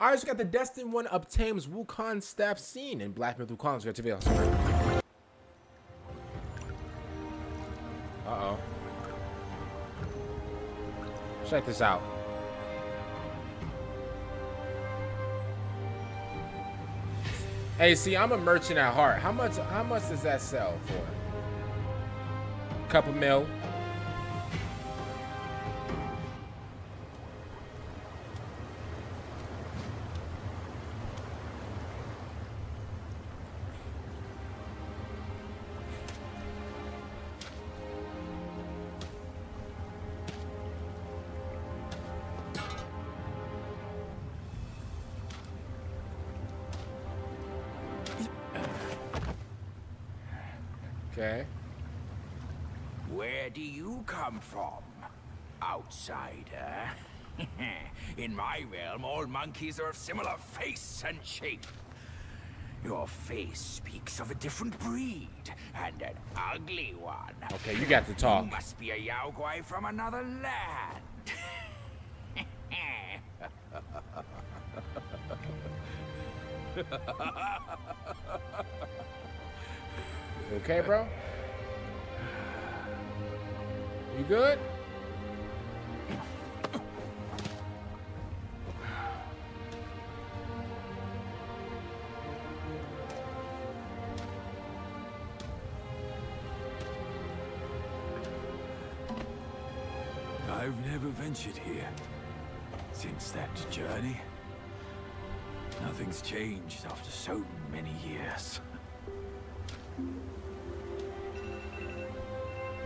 I just got the Destined One obtains Wukong's staff scene in Black Myth: Wukong. Got to be awesome. Uh-oh. Check this out. Hey, see, I'm a merchant at heart. How much does that sell for? A couple mil. Okay. Where do you come from, outsider? In my realm, all monkeys are of similar face and shape. Your face speaks of a different breed, and an ugly one. Okay, you got to talk. You must be a yaoguai from another land. Okay, bro? You good? I've never ventured here since that journey. Nothing's changed after so many years.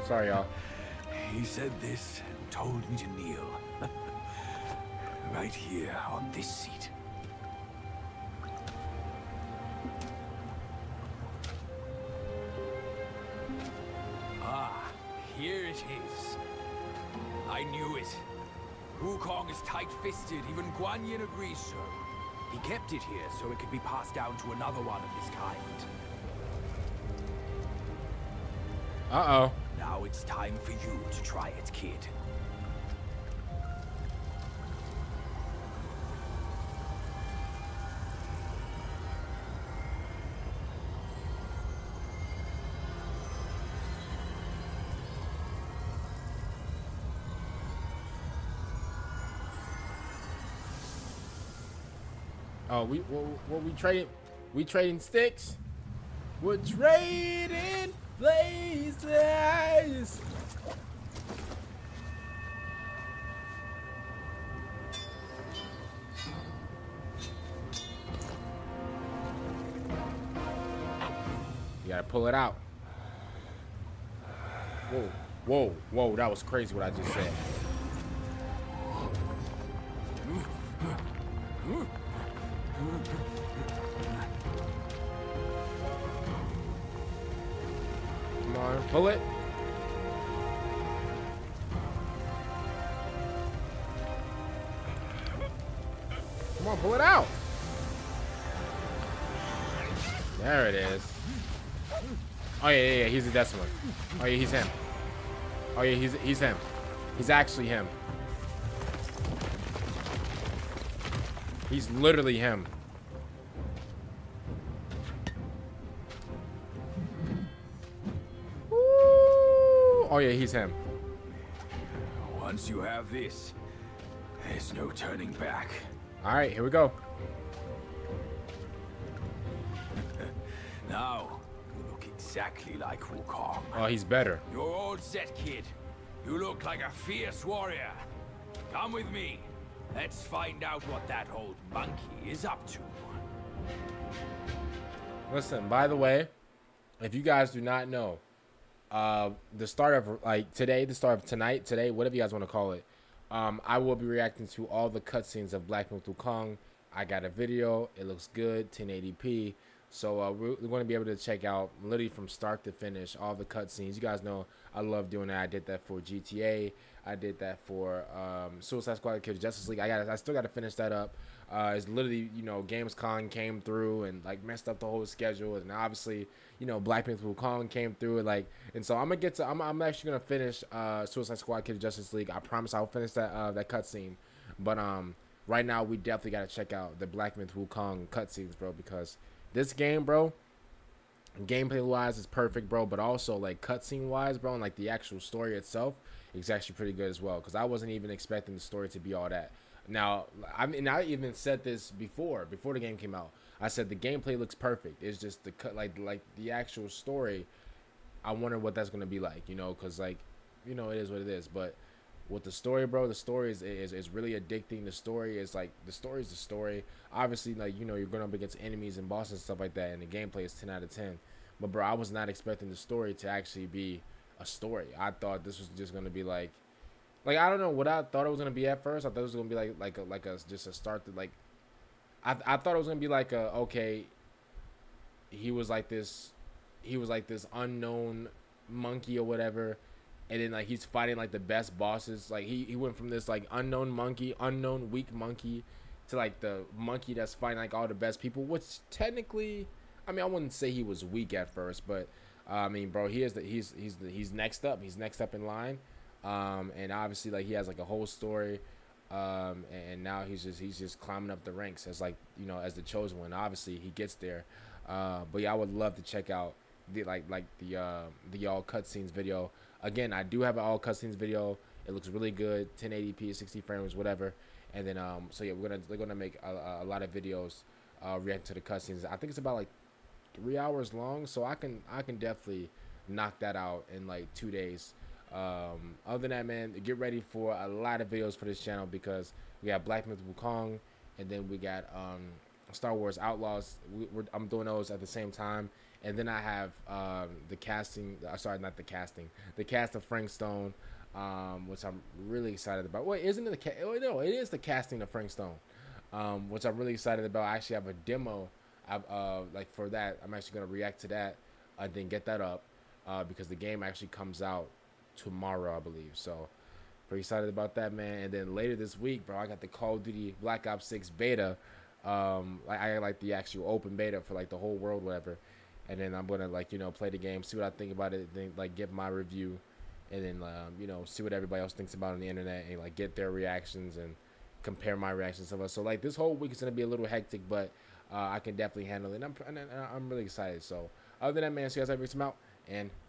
Sorry, y'all. He said this and told me to kneel. Right here on this seat. Ah, here it is. I knew it. Wukong is tight-fisted. Even Guanyin agrees so. He kept it here so it could be passed down to another one of his kind. Uh-oh. Now it's time for you to try it, kid. Oh, we trading sticks? We're trading places. You gotta pull it out. Whoa, whoa, whoa, that was crazy what I just said. Pull it. Come on, pull it out. There it is. Oh yeah, yeah, yeah. He's the Decimal. Oh yeah, he's him. Oh yeah, he's him. He's actually him. He's literally him. Oh yeah, he's him. Once you have this, there's no turning back. All right, here we go. Now, you look exactly like Wukong. Oh, he's better. You're all set, kid. You look like a fierce warrior. Come with me. Let's find out what that old monkey is up to. Listen, by the way, if you guys do not know, the start of like today, the start of tonight, today, whatever you guys want to call it, I will be reacting to all the cutscenes of Black Myth: Wukong. I got a video. It looks good, 1080p. So we're going to be able to check out literally from start to finish all the cutscenes. You guys know I love doing that. I did that for GTA. I did that for Suicide Squad: Kill the Justice League. I still got to finish that up. It's literally, you know, Gamescon came through and like messed up the whole schedule, and obviously, you know, Black Myth: Wukong came through, and like, and so I'm actually gonna finish Suicide Squad: Kill the Justice League. I promise I'll finish that that cutscene, but right now we definitely got to check out the Black Myth Wukong cutscenes, bro, because this game, bro, gameplay-wise is perfect, bro, but also, like, cutscene-wise, bro, and, like, the actual story itself is actually pretty good as well, because I wasn't even expecting the story to be all that. Now, I mean, I even said this before the game came out. I said the gameplay looks perfect. It's just the cut, like the actual story. I wonder what that's gonna be like, you know, because, like, you know, it is what it is. But with the story, bro, the story is really addicting. The story is like, the story is the story. Obviously, like, you know, you're going up against enemies and bosses and stuff like that, and the gameplay is 10 out of 10. But, bro, I was not expecting the story to actually be a story. I thought this was just gonna be like, I don't know what I thought it was gonna be at first. I thought it was gonna be like a just a start to, like, I thought it was gonna be like a, okay, he was like this unknown monkey or whatever, and then, like, he's fighting, like, the best bosses. Like, he went from this, like, unknown weak monkey to, like, the monkey that's fighting, like, all the best people, which technically, I mean, I wouldn't say he was weak at first, but I mean, bro, he's next up. He's next up in line. And obviously, like, he has, like, a whole story, and now he's just climbing up the ranks as, like, you know, as the chosen one. Obviously, he gets there, but yeah, I would love to check out the the all cutscenes video. Again, I do have an all cutscenes video. It looks really good, 1080p, 60 frames, whatever. And then so yeah, we're gonna make a lot of videos react to the cutscenes. I think it's about like 3 hours long, so I can definitely knock that out in like 2 days. Other than that, man, get ready for a lot of videos for this channel, because we got Black Myth Wukong, and then we got Star Wars Outlaws. I'm doing those at the same time, and then I have The Cast of Frank Stone, which I'm really excited about. Wait, isn't it no, it is The Casting of Frank Stone, which I'm really excited about. I actually have a demo like for that. I'm actually gonna react to that and then get that up, because the game actually comes out tomorrow, I believe. So pretty excited about that, man. And then later this week, bro, I got the Call of Duty Black Ops 6 beta. I like the actual open beta for like the whole world, whatever. And then I'm gonna, like, you know, play the game, see what I think about it, then like give my review, and then you know, see what everybody else thinks about it on the internet, and like get their reactions and compare my reactions to us. So like this whole week is gonna be a little hectic, but I can definitely handle it, and I'm really excited. So other than that, man, see you guys every time out, and